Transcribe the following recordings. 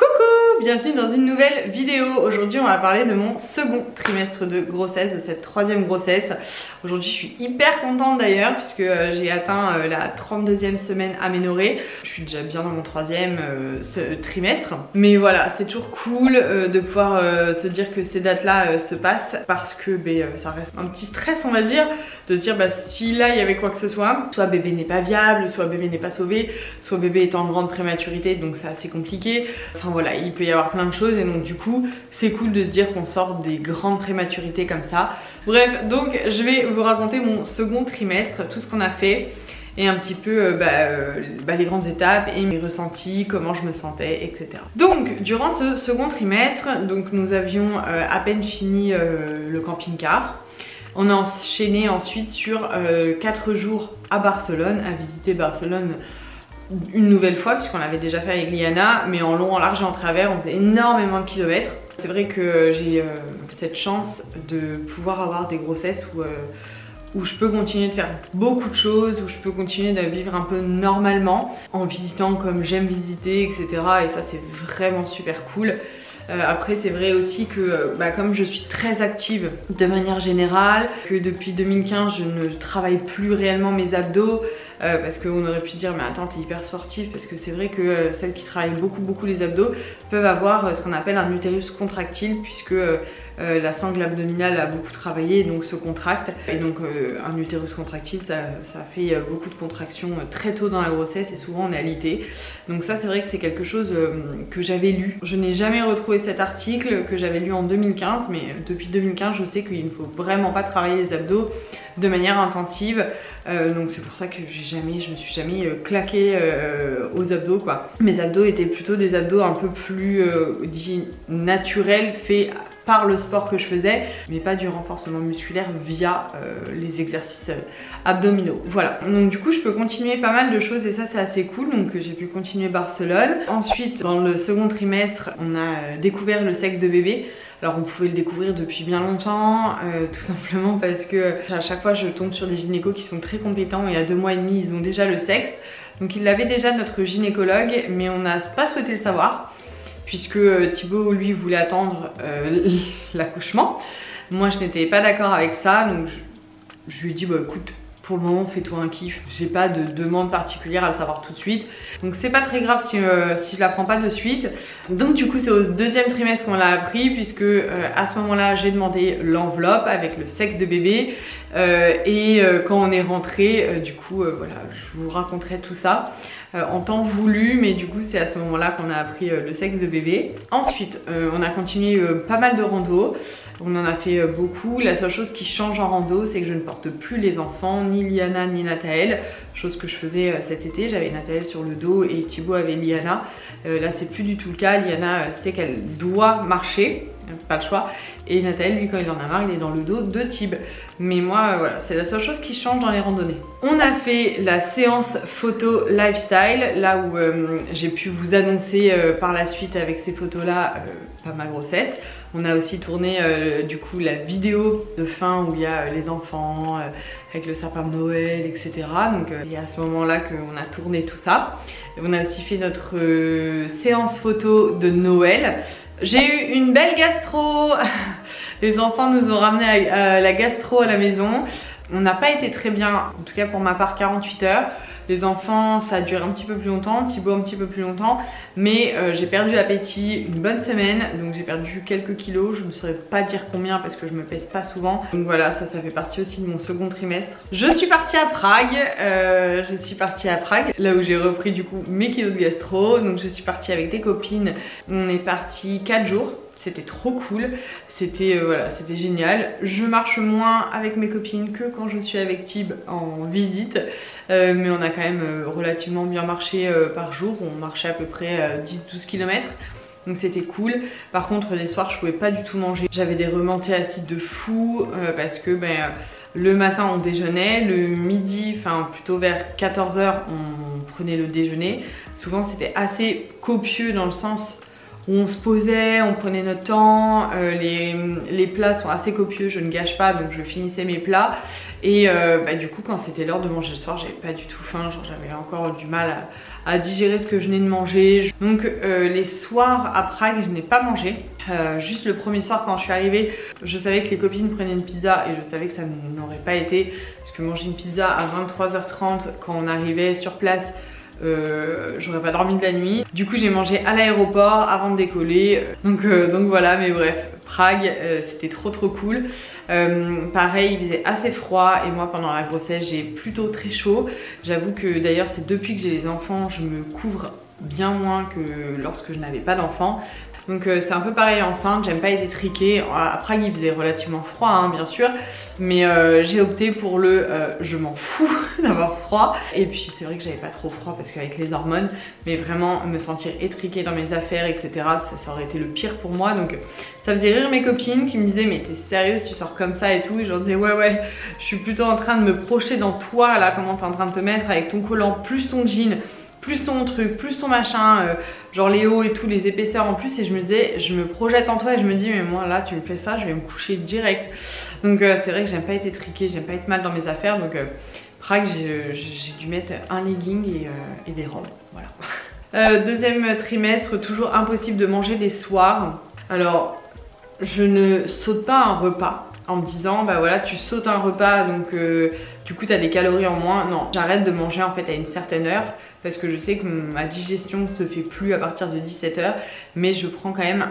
Coucou, bienvenue dans une nouvelle vidéo. Aujourd'hui on va parler de mon second trimestre de grossesse, de cette troisième grossesse. Aujourd'hui je suis hyper contente d'ailleurs puisque j'ai atteint la 32e semaine aménorrhée. Je suis déjà bien dans mon troisième trimestre. Mais voilà, c'est toujours cool de pouvoir se dire que ces dates là se passent, parce que ça reste un petit stress on va dire, de se dire si là il y avait quoi que ce soit, soit bébé n'est pas viable, soit bébé n'est pas sauvé, soit bébé est en grande prématurité donc c'est assez compliqué. Enfin voilà, il peut y avoir plein de choses et donc du coup c'est cool de se dire qu'on sort des grandes prématurités comme ça. Bref, donc je vais vous raconter mon second trimestre, tout ce qu'on a fait et un petit peu les grandes étapes et mes ressentis, comment je me sentais, etc. Donc durant ce second trimestre, donc nous avions à peine fini le camping-car. On a enchaîné ensuite sur 4 jours à Barcelone, à visiter Barcelone une nouvelle fois puisqu'on l'avait déjà fait avec Liana, mais en long, en large et en travers, on faisait énormément de kilomètres. C'est vrai que j'ai cette chance de pouvoir avoir des grossesses où je peux continuer de faire beaucoup de choses, où je peux continuer de vivre un peu normalement en visitant comme j'aime visiter, etc. Et ça c'est vraiment super cool. Après c'est vrai aussi que comme je suis très active de manière générale, que depuis 2015 je ne travaille plus réellement mes abdos, parce qu'on aurait pu se dire mais attends t'es hyper sportive, parce que c'est vrai que celles qui travaillent beaucoup les abdos peuvent avoir ce qu'on appelle un utérus contractile, puisque la sangle abdominale a beaucoup travaillé donc se contracte, et donc un utérus contractile ça fait beaucoup de contractions très tôt dans la grossesse et souvent on est alité. Donc ça c'est vrai que c'est quelque chose que j'avais lu, je n'ai jamais retrouvé cet article que j'avais lu en 2015, mais depuis 2015 je sais qu'il ne faut vraiment pas travailler les abdos de manière intensive, donc c'est pour ça que je me suis jamais claquée aux abdos quoi. Mes abdos étaient plutôt des abdos un peu plus naturels, faits par le sport que je faisais, mais pas du renforcement musculaire via les exercices abdominaux. Voilà, donc du coup je peux continuer pas mal de choses et ça c'est assez cool, donc j'ai pu continuer Barcelone. Ensuite dans le second trimestre on a découvert le sexe de bébé. Alors on pouvait le découvrir depuis bien longtemps, tout simplement parce que à chaque fois je tombe sur des gynécos qui sont très compétents et à 2 mois et demi ils ont déjà le sexe. Donc ils l'avaient déjà, notre gynécologue, mais on n'a pas souhaité le savoir puisque Thibaut lui voulait attendre l'accouchement. Moi je n'étais pas d'accord avec ça, donc je lui ai dit écoute, pour le moment fais-toi un kiff, j'ai pas de demande particulière à le savoir tout de suite, donc c'est pas très grave si je l'apprends pas de suite. Donc du coup c'est au deuxième trimestre qu'on l'a appris, puisque à ce moment là j'ai demandé l'enveloppe avec le sexe de bébé, quand on est rentré du coup voilà, je vous raconterai tout ça en temps voulu, mais du coup c'est à ce moment là qu'on a appris le sexe de bébé. Ensuite on a continué pas mal de randos, on en a fait beaucoup. La seule chose qui change en rando c'est que je ne porte plus les enfants, ni Liana ni Nathael, chose que je faisais cet été, j'avais Nathael sur le dos et Thibaut avait Liana. Là c'est plus du tout le cas, Liana sait qu'elle doit marcher, pas le choix, et Nathael lui quand il en a marre il est dans le dos de Thib, mais moi voilà, c'est la seule chose qui change dans les randonnées. On a fait la séance photo lifestyle, là où j'ai pu vous annoncer par la suite avec ces photos là pas ma grossesse. On a aussi tourné du coup la vidéo de fin où il y a les enfants avec le sapin de Noël, etc. Donc c'est à ce moment là qu'on a tourné tout ça. Et on a aussi fait notre séance photo de Noël. J'ai eu une belle gastro. Les enfants nous ont ramené la gastro à la maison. On n'a pas été très bien, en tout cas pour ma part 48 heures. Les enfants, ça a duré un petit peu plus longtemps, Thibaut un petit peu plus longtemps, mais j'ai perdu l'appétit une bonne semaine, donc j'ai perdu quelques kilos, je ne saurais pas dire combien parce que je me pèse pas souvent. Donc voilà, ça fait partie aussi de mon second trimestre. Je suis partie à Prague, là où j'ai repris du coup mes kilos de gastro, donc je suis partie avec des copines, on est parti 4 jours. C'était trop cool, c'était c'était génial. Je marche moins avec mes copines que quand je suis avec Thib en visite, mais on a quand même relativement bien marché par jour. On marchait à peu près 10-12 km, donc c'était cool. Par contre, les soirs, je pouvais pas du tout manger. J'avais des remontées acides de fou parce que le matin on déjeunait, le midi, enfin plutôt vers 14 h, on prenait le déjeuner. Souvent, c'était assez copieux dans le sens où on se posait, on prenait notre temps, les plats sont assez copieux, je ne gâche pas, donc je finissais mes plats. Et du coup quand c'était l'heure de manger le soir, j'avais pas du tout faim, j'avais encore du mal à digérer ce que je venais de manger. Donc les soirs à Prague, je n'ai pas mangé. Juste le premier soir quand je suis arrivée, je savais que les copines prenaient une pizza et je savais que ça n'aurait pas été. Parce que manger une pizza à 23h30 quand on arrivait sur place, j'aurais pas dormi de la nuit. Du coup j'ai mangé à l'aéroport avant de décoller. Donc voilà, mais bref, Prague c'était trop cool. Pareil, il faisait assez froid et moi pendant la grossesse j'ai plutôt très chaud. J'avoue que d'ailleurs c'est depuis que j'ai les enfants, je me couvre bien moins que lorsque je n'avais pas d'enfants. Donc c'est un peu pareil enceinte, j'aime pas être étriquée. À Prague il faisait relativement froid hein, bien sûr, mais j'ai opté pour le je m'en fous d'avoir froid. Et puis c'est vrai que j'avais pas trop froid parce qu'avec les hormones, mais vraiment me sentir étriquée dans mes affaires etc, ça aurait été le pire pour moi. Donc ça faisait rire mes copines qui me disaient mais t'es sérieuse, tu sors comme ça et tout, et je leur disais ouais je suis plutôt en train de me projeter dans toi là, comment t'es en train de te mettre avec ton collant, plus ton jean, plus ton truc, plus ton machin, genre les hauts et tout, les épaisseurs en plus. Et je me disais, je me projette en toi et je me dis mais moi là tu me fais ça, je vais me coucher direct. Donc c'est vrai que j'aime pas être étriquée, j'aime pas être mal dans mes affaires. Donc Prague, j'ai dû mettre un legging et des robes, voilà. Deuxième trimestre, toujours impossible de manger les soirs. Alors je ne saute pas un repas en me disant bah voilà tu sautes un repas donc du coup t'as des calories en moins. Non, j'arrête de manger en fait à une certaine heure parce que je sais que ma digestion se fait plus à partir de 17h, mais je prends quand même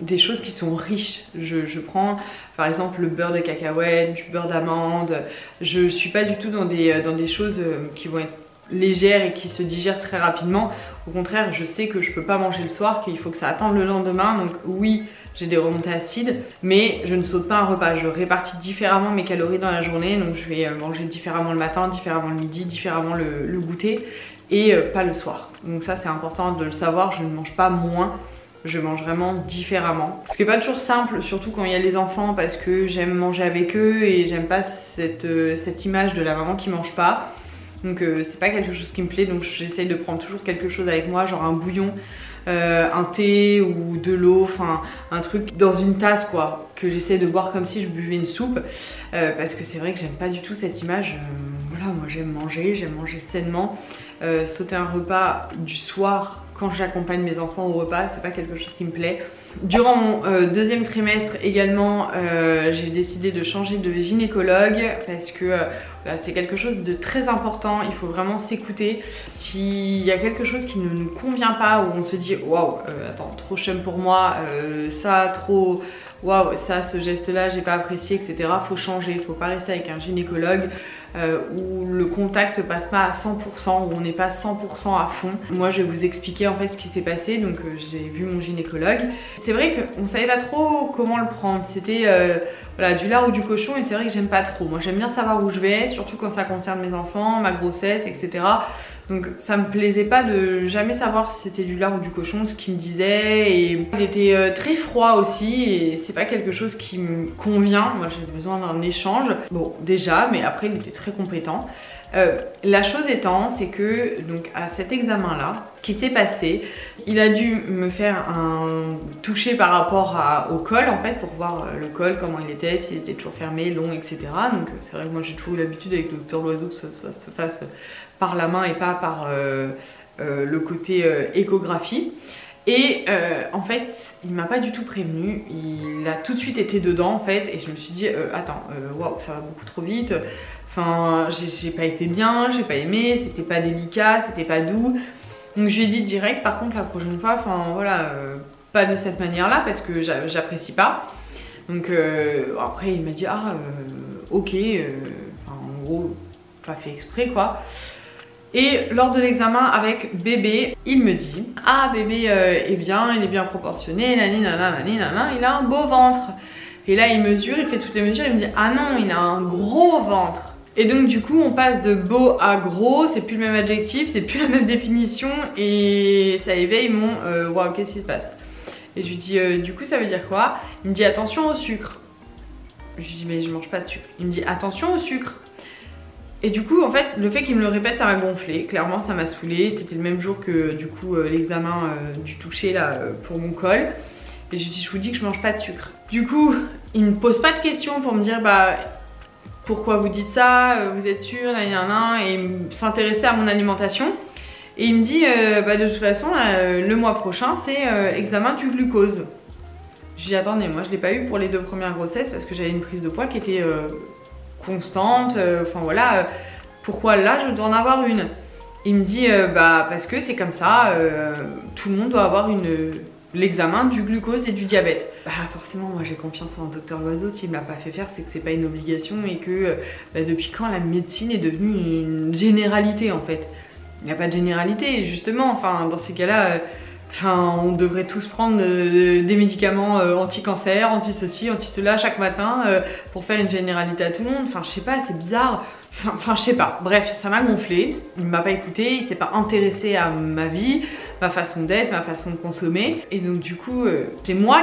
des choses qui sont riches. Je prends par exemple le beurre de cacahuète, du beurre d'amande. Je suis pas du tout dans des choses qui vont être légères et qui se digèrent très rapidement. Au contraire, je sais que je peux pas manger le soir, qu'il faut que ça attende le lendemain. Donc oui, j'ai des remontées acides, mais je ne saute pas un repas. Je répartis différemment mes calories dans la journée, donc je vais manger différemment le matin, différemment le midi, différemment le goûter, et pas le soir. Donc ça c'est important de le savoir, je ne mange pas moins, je mange vraiment différemment. Ce qui n'est pas toujours simple, surtout quand il y a les enfants, parce que j'aime manger avec eux et j'aime pas cette image de la maman qui mange pas. Donc c'est pas quelque chose qui me plaît, donc j'essaye de prendre toujours quelque chose avec moi, genre un bouillon, un thé ou de l'eau, enfin un truc dans une tasse quoi, que j'essaie de boire comme si je buvais une soupe, parce que c'est vrai que j'aime pas du tout cette image. Voilà, moi j'aime manger sainement. Sauter un repas du soir quand j'accompagne mes enfants au repas, c'est pas quelque chose qui me plaît. Durant mon deuxième trimestre également, j'ai décidé de changer de gynécologue parce que c'est quelque chose de très important, il faut vraiment s'écouter. S'il y a quelque chose qui ne nous convient pas, où on se dit waouh, attends, trop chum pour moi, ça trop, waouh, ça, ce geste-là, j'ai pas apprécié, etc. Faut changer, faut pas rester avec un gynécologue où le contact passe pas à 100%, où on n'est pas 100% à fond. Moi, je vais vous expliquer en fait ce qui s'est passé. Donc, j'ai vu mon gynécologue. C'est vrai qu'on savait pas trop comment le prendre. C'était voilà, du lard ou du cochon, et c'est vrai que j'aime pas trop. Moi, j'aime bien savoir où je vais, surtout quand ça concerne mes enfants, ma grossesse, etc. Donc ça me plaisait pas de jamais savoir si c'était du lard ou du cochon, ce qu'il me disait. Et il était très froid aussi, et c'est pas quelque chose qui me convient. Moi j'ai besoin d'un échange. Bon déjà, mais après il était très compétent. La chose étant, c'est que donc à cet examen là, ce qui s'est passé, il a dû me faire un toucher par rapport au col en fait, pour voir le col, comment il était, s'il était toujours fermé, long, etc. Donc c'est vrai que moi j'ai toujours eu l'habitude avec le Dr Loiseau que ça se fasse par la main et pas par le côté échographie. Et en fait, il m'a pas du tout prévenu, il a tout de suite été dedans en fait, et je me suis dit attends, waouh, ça va beaucoup trop vite, enfin j'ai pas été bien, j'ai pas aimé, c'était pas délicat, c'était pas doux. Donc je lui ai dit direct, par contre la prochaine fois, enfin voilà, pas de cette manière là parce que j'apprécie pas. Donc après il m'a dit ah ok, en gros pas fait exprès quoi. Et lors de l'examen avec bébé, il me dit ah bébé eh bien il est bien proportionné, nanana, il a un beau ventre. Et là il mesure, il fait toutes les mesures, il me dit ah non, il a un gros ventre. Et donc du coup on passe de beau à gros, c'est plus le même adjectif, c'est plus la même définition, et ça éveille mon waouh, qu'est-ce qui se passe. Et je lui dis du coup ça veut dire quoi? Il me dit attention au sucre. Je lui dis mais je mange pas de sucre. Il me dit attention au sucre. Et du coup en fait le fait qu'il me le répète ça m'a gonflé, clairement ça m'a saoulé. C'était le même jour que du coup l'examen du toucher là pour mon col. Et je dis je vous dis que je mange pas de sucre. Du coup il me pose pas de questions pour me dire bah pourquoi vous dites ça, vous êtes sûr, et s'intéresser à mon alimentation. Et il me dit bah de toute façon le mois prochain c'est examen du glucose. J'ai dit attendez, moi je l'ai pas eu pour les deux premières grossesses parce que j'avais une prise de poids qui était constante, enfin voilà, pourquoi là je dois en avoir une? Il me dit bah parce que c'est comme ça, tout le monde doit avoir l'examen du glucose et du diabète. Bah forcément moi j'ai confiance en Dr Loiseau, s'il me l'a pas fait faire c'est que c'est pas une obligation et que bah, depuis quand la médecine est devenue une généralité en fait? Il n'y a pas de généralité justement, enfin dans ces cas là, enfin on devrait tous prendre des médicaments anti-cancer, anti-ceci, anti-cela chaque matin pour faire une généralité à tout le monde. Enfin je sais pas, c'est bizarre. Enfin je sais pas, bref ça m'a gonflé. Il m'a pas écouté, il s'est pas intéressé à ma vie, ma façon d'être, ma façon de consommer. Et donc du coup c'est moi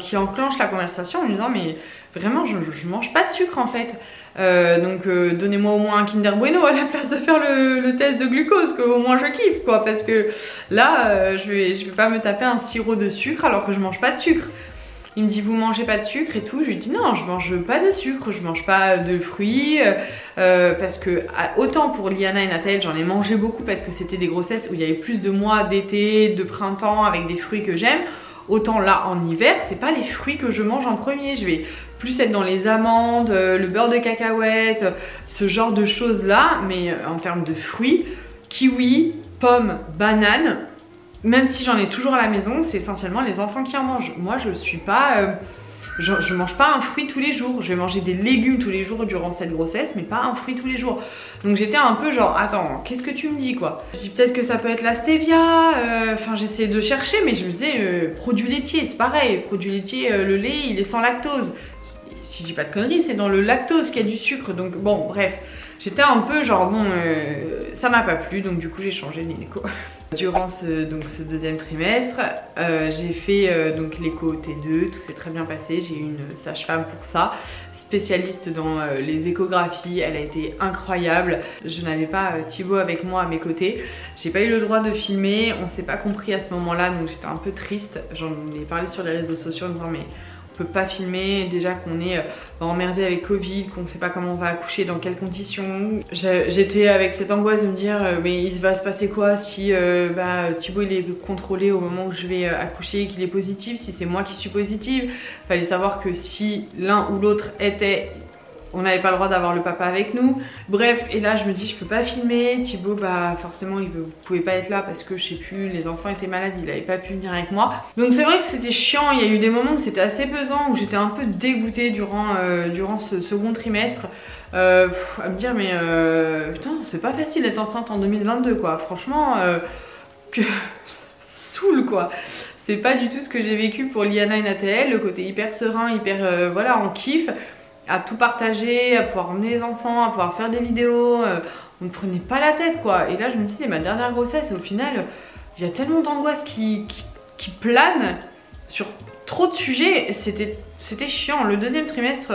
qui enclenche la conversation en lui disant mais vraiment je mange pas de sucre en fait. Donc donnez-moi au moins un Kinder Bueno à la place de faire le test de glucose, qu'au moins je kiffe quoi, parce que là je vais pas me taper un sirop de sucre alors que je mange pas de sucre. Il me dit vous mangez pas de sucre et tout, je lui dis non je mange pas de sucre, je mange pas de fruits parce que autant pour Liana et Nathael j'en ai mangé beaucoup parce que c'était des grossesses où il y avait plus de mois d'été, de printemps avec des fruits que j'aime, autant là en hiver c'est pas les fruits que je mange en premier, je vais plus être dans les amandes, le beurre de cacahuète, ce genre de choses là, mais en termes de fruits, kiwi, pommes, bananes. Même si j'en ai toujours à la maison, c'est essentiellement les enfants qui en mangent. Moi, je suis pas... je mange pas un fruit tous les jours. Je vais manger des légumes tous les jours durant cette grossesse, mais pas un fruit tous les jours. Donc j'étais un peu genre, attends, qu'est-ce que tu me dis, quoi? Je dis peut-être que ça peut être la stevia. Enfin, j'essayais de chercher, mais je me disais, produits laitiers, c'est pareil. Produits laitiers, le lait, il est sans lactose. Si je dis pas de conneries, c'est dans le lactose qu'il y a du sucre. Donc bon, bref. J'étais un peu genre, bon, ça m'a pas plu. Donc du coup, j'ai changé de gynéco. Durant ce deuxième trimestre, j'ai fait l'écho T2, tout s'est très bien passé, j'ai eu une sage-femme pour ça, spécialiste dans les échographies, elle a été incroyable. Je n'avais pas Thibaut avec moi à mes côtés, j'ai pas eu le droit de filmer, on s'est pas compris à ce moment-là, donc j'étais un peu triste, j'en ai parlé sur les réseaux sociaux en disant mais on peut pas filmer, déjà qu'on est emmerdé avec Covid, qu'on sait pas comment on va accoucher, dans quelles conditions. J'étais avec cette angoisse de me dire mais il va se passer quoi si Thibaut il est contrôlé au moment où je vais accoucher, qu'il est positif, si c'est moi qui suis positive. Fallait savoir que si l'un ou l'autre était, on n'avait pas le droit d'avoir le papa avec nous. Bref, et là je me dis je peux pas filmer, Thibaut bah forcément il pouvait pas être là parce que je sais plus, les enfants étaient malades, il avait pas pu venir avec moi. Donc c'est vrai que c'était chiant, il y a eu des moments où c'était assez pesant, où j'étais un peu dégoûtée durant ce second trimestre. À me dire mais putain c'est pas facile d'être enceinte en 2022 quoi, franchement que ça saoule quoi. C'est pas du tout ce que j'ai vécu pour Liana et Nathael, le côté hyper serein, hyper voilà on kiffe. À tout partager, à pouvoir emmener les enfants, à pouvoir faire des vidéos, on ne prenait pas la tête quoi. Et là je me disais ma dernière grossesse, au final il y a tellement d'angoisse qui plane sur trop de sujets, c'était chiant. Le deuxième trimestre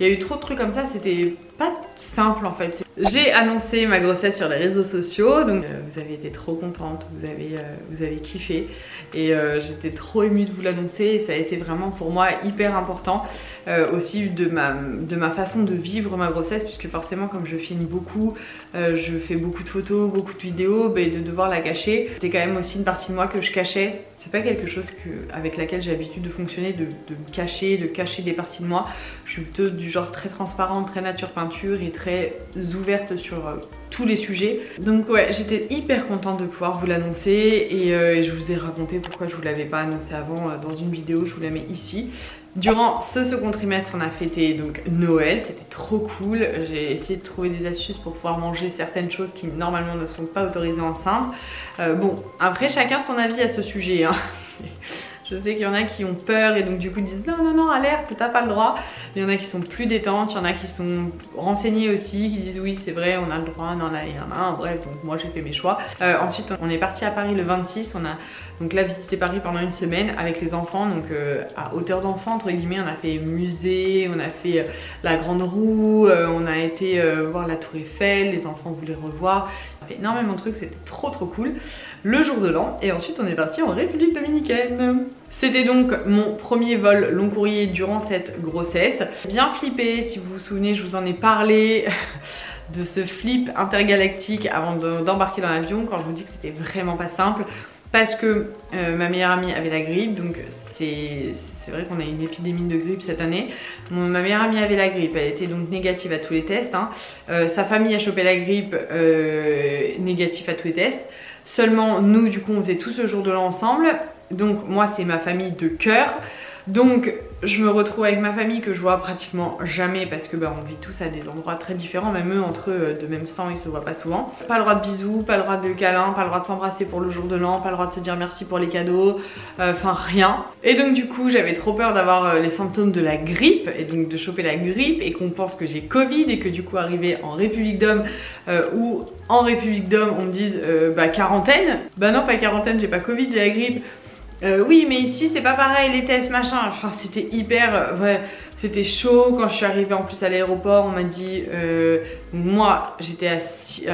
il y a eu trop de trucs comme ça, c'était pas simple en fait. J'ai annoncé ma grossesse sur les réseaux sociaux, donc vous avez été trop contente, vous avez kiffé et j'étais trop émue de vous l'annoncer et ça a été vraiment pour moi hyper important aussi de ma façon de vivre ma grossesse, puisque forcément comme je filme beaucoup, je fais beaucoup de photos, beaucoup de vidéos, bah, de devoir la cacher, c'était quand même aussi une partie de moi que je cachais. C'est pas quelque chose avec laquelle j'ai l'habitude de fonctionner, de me cacher, de cacher des parties de moi. Je suis plutôt du genre très transparente, très nature peinture et très ouverte sur tous les sujets. Donc ouais, j'étais hyper contente de pouvoir vous l'annoncer et je vous ai raconté pourquoi je vous l'avais pas annoncé avant dans une vidéo, je vous la mets ici. Durant ce second trimestre, on a fêté donc Noël, c'était trop cool. J'ai essayé de trouver des astuces pour pouvoir manger certaines choses qui normalement ne sont pas autorisées enceinte. Bon, après chacun son avis à ce sujet, hein. Je sais qu'il y en a qui ont peur et donc du coup disent non, non, non, alerte, t'as pas le droit. Il y en a qui sont plus détentes, il y en a qui sont renseignés aussi, qui disent oui, c'est vrai, on a le droit, non, là, il y en a un, bref, donc moi j'ai fait mes choix. Ensuite, on est parti à Paris le 26, on a donc là visité Paris pendant une semaine avec les enfants, donc à hauteur d'enfant, entre guillemets, on a fait musée, on a fait la Grande Roue, on a été voir la Tour Eiffel, les enfants voulaient revoir. Énormément de trucs, c'était trop trop cool. Le jour de l'an, et ensuite on est parti en République dominicaine. C'était donc mon premier vol long courrier durant cette grossesse. Bien flippé, si vous vous souvenez, je vous en ai parlé de ce flip intergalactique avant d'embarquer dans l'avion, quand je vous dis que c'était vraiment pas simple. Parce que ma meilleure amie avait la grippe, donc c'est vrai qu'on a une épidémie de grippe cette année. Ma meilleure amie avait la grippe, elle était donc négative à tous les tests. Hein. Sa famille a chopé la grippe, négative à tous les tests. Seulement nous, du coup, on faisait tout ce jour de l'an ensemble. Donc moi, c'est ma famille de cœur. Donc je me retrouve avec ma famille que je vois pratiquement jamais parce que bah, on vit tous à des endroits très différents, même eux entre eux de même sang, ils se voient pas souvent. Pas le droit de bisous, pas le droit de câlins, pas le droit de s'embrasser pour le jour de l'an, pas le droit de se dire merci pour les cadeaux, enfin rien. Et donc du coup j'avais trop peur d'avoir les symptômes de la grippe et donc de choper la grippe et qu'on pense que j'ai Covid et que du coup arrivé en République Dom où en République Dom on me dise bah quarantaine, bah non pas quarantaine, j'ai pas Covid, j'ai la grippe. Oui mais ici c'est pas pareil, les tests machin, enfin c'était hyper, ouais, c'était chaud. Quand je suis arrivée en plus à l'aéroport on m'a dit, moi j'étais à 6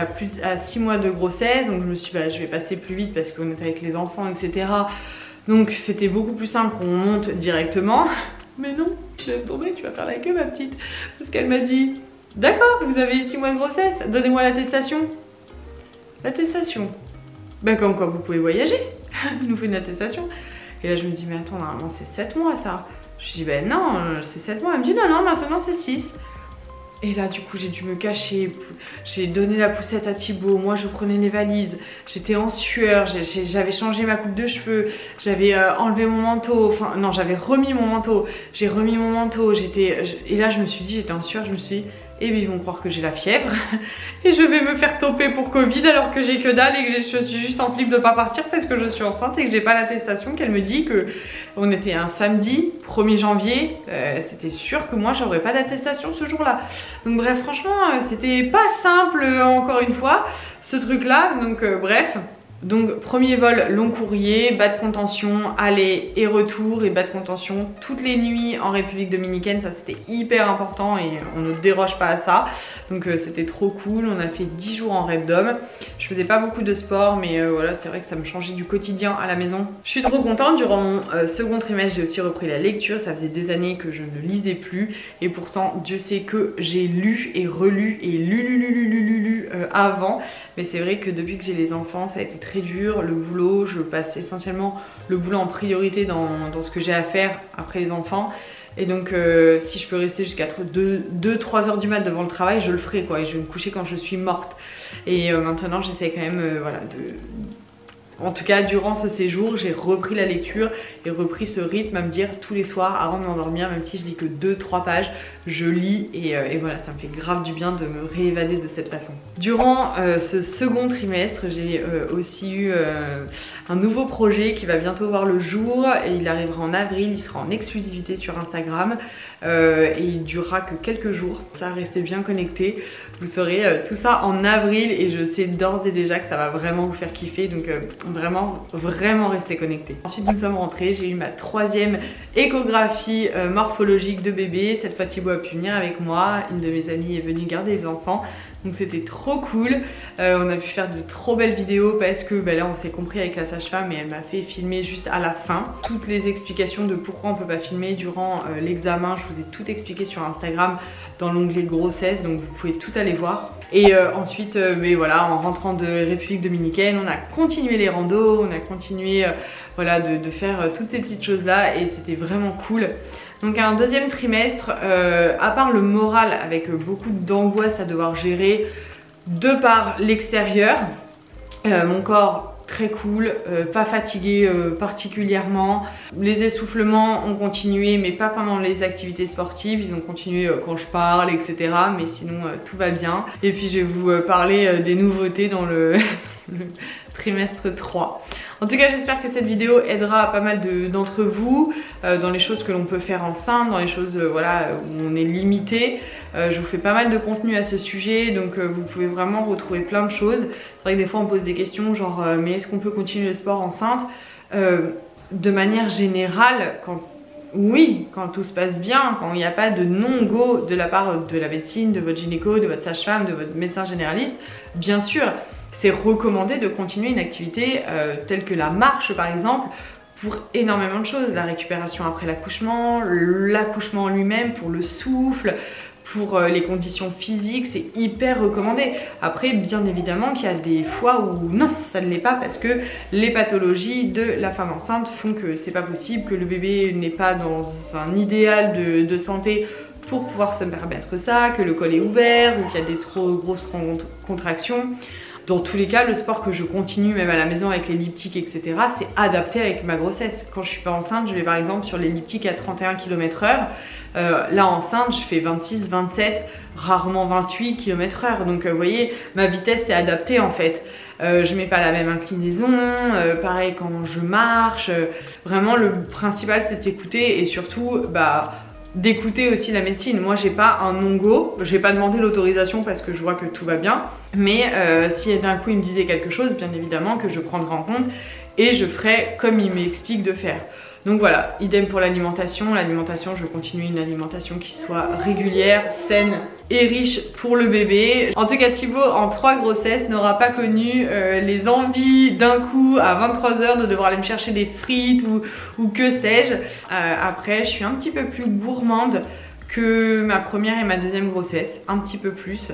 mois de grossesse donc je me suis dit bah, je vais passer plus vite parce qu'on était avec les enfants etc. Donc c'était beaucoup plus simple qu'on monte directement, mais non, je laisse tomber, tu vas faire la queue ma petite, parce qu'elle m'a dit d'accord vous avez 6 mois de grossesse, donnez-moi l'attestation. L'attestation, bah comme quoi vous pouvez voyager. Il nous fait une attestation. Et là je me dis mais attends normalement c'est 7 mois ça. Je dis ben non c'est 7 mois. Elle me dit non non maintenant c'est 6. Et là du coup j'ai dû me cacher. J'ai donné la poussette à Thibaut. Moi je prenais les valises. J'étais en sueur. J'avais changé ma coupe de cheveux. J'avais enlevé mon manteau. Enfin non j'avais remis mon manteau. J'ai remis mon manteau. Et là je me suis dit j'étais en sueur. Je me suis dit eh bien ils vont croire que j'ai la fièvre et je vais me faire toper pour Covid alors que j'ai que dalle et que je suis juste en flip de pas partir parce que je suis enceinte et que j'ai pas l'attestation qu'elle me dit que on était un samedi 1er janvier, c'était sûr que moi j'aurais pas d'attestation ce jour-là. Donc bref franchement c'était pas simple encore une fois ce truc-là donc bref. Donc premier vol long courrier, bas de contention, aller et retour et bas de contention toutes les nuits en République Dominicaine, ça c'était hyper important et on ne déroge pas à ça. Donc c'était trop cool, on a fait 10 jours en Rep Dom. Je faisais pas beaucoup de sport mais voilà c'est vrai que ça me changeait du quotidien à la maison. Je suis trop contente, durant mon second trimestre j'ai aussi repris la lecture, ça faisait des années que je ne lisais plus et pourtant Dieu sait que j'ai lu et relu et lu avant. Mais c'est vrai que depuis que j'ai les enfants ça a été très dur, le boulot, je passe essentiellement le boulot en priorité dans ce que j'ai à faire après les enfants et donc si je peux rester jusqu'à 2-3 heures du mat devant le travail je le ferai quoi et je vais me coucher quand je suis morte et maintenant j'essaie quand même voilà de... En tout cas durant ce séjour j'ai repris la lecture et repris ce rythme à me dire tous les soirs avant de m'endormir, même si je lis que 2-3 pages, je lis et voilà ça me fait grave du bien de me réévader de cette façon. Durant ce second trimestre j'ai aussi eu un nouveau projet qui va bientôt voir le jour et il arrivera en avril, il sera en exclusivité sur Instagram et il durera que quelques jours, ça restez bien connectés, vous saurez tout ça en avril et je sais d'ores et déjà que ça va vraiment vous faire kiffer donc vraiment rester connecté. Ensuite nous sommes rentrés, j'ai eu ma 3e échographie morphologique de bébé, cette fois Thibaut a pu venir avec moi, une de mes amies est venue garder les enfants donc c'était trop cool, on a pu faire de trop belles vidéos parce que bah, là on s'est compris avec la sage-femme et elle m'a fait filmer juste à la fin. Toutes les explications de pourquoi on peut pas filmer durant l'examen, je vous ai tout expliqué sur Instagram dans l'onglet grossesse donc vous pouvez tout aller voir. Et ensuite mais voilà en rentrant de République Dominicaine on a continué les randos, on a continué voilà, de faire toutes ces petites choses là et c'était vraiment cool. Donc un deuxième trimestre, à part le moral avec beaucoup d'angoisse à devoir gérer de par l'extérieur, mon corps très cool, pas fatigué particulièrement. Les essoufflements ont continué mais pas pendant les activités sportives, ils ont continué quand je parle etc. Mais sinon tout va bien. Et puis je vais vous parler des nouveautés dans le trimestre 3. En tout cas, j'espère que cette vidéo aidera pas mal d'entre vous dans les choses que l'on peut faire enceinte, dans les choses voilà, où on est limité. Je vous fais pas mal de contenu à ce sujet, donc vous pouvez vraiment retrouver plein de choses. C'est vrai que des fois on pose des questions genre mais est-ce qu'on peut continuer le sport enceinte? De manière générale, quand tout se passe bien, quand il n'y a pas de non-go de la part de la médecine, de votre gynéco, de votre sage-femme, de votre médecin généraliste, bien sûr, c'est recommandé de continuer une activité telle que la marche par exemple, pour énormément de choses, la récupération après l'accouchement, l'accouchement lui-même, pour le souffle, pour les conditions physiques, c'est hyper recommandé. Après, bien évidemment qu'il y a des fois où non, ça ne l'est pas parce que les pathologies de la femme enceinte font que c'est pas possible, que le bébé n'est pas dans un idéal de santé pour pouvoir se permettre ça, que le col est ouvert ou qu'il y a des trop grosses contractions. Dans tous les cas, le sport que je continue même à la maison avec l'elliptique, etc., c'est adapté avec ma grossesse. Quand je suis pas enceinte, je vais par exemple sur l'elliptique à 31 km/h. Là, enceinte, je fais 26, 27, rarement 28 km/h. Donc, vous voyez, ma vitesse est adaptée en fait. Je mets pas la même inclinaison, pareil quand je marche. Vraiment, le principal, c'est de s'écouter et surtout, d'écouter aussi la médecine. Moi j'ai pas un non-go, j'ai pas demandé l'autorisation parce que je vois que tout va bien, mais si d'un coup il me disait quelque chose, bien évidemment que je prendrai en compte et je ferai comme il m'explique de faire. Donc voilà, idem pour l'alimentation. L'alimentation, je continue une alimentation qui soit régulière, saine et riche pour le bébé. En tout cas, Thibaut, en 3 grossesses, n'aura pas connu les envies d'un coup à 23 h de devoir aller me chercher des frites ou que sais-je. Après, je suis un petit peu plus gourmande que ma première et ma deuxième grossesse, un petit peu plus,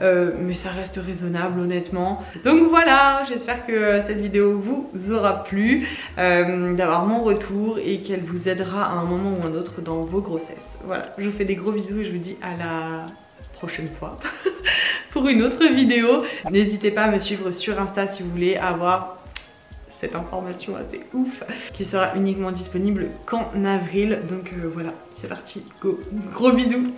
mais ça reste raisonnable honnêtement. Donc voilà, j'espère que cette vidéo vous aura plu, d'avoir mon retour et qu'elle vous aidera à un moment ou un autre dans vos grossesses. Voilà, je vous fais des gros bisous et je vous dis à la prochaine fois pour une autre vidéo. N'hésitez pas à me suivre sur Insta si vous voulez avoir cette information assez ouf qui sera uniquement disponible qu'en avril. Donc voilà, c'est parti, go, gros bisous.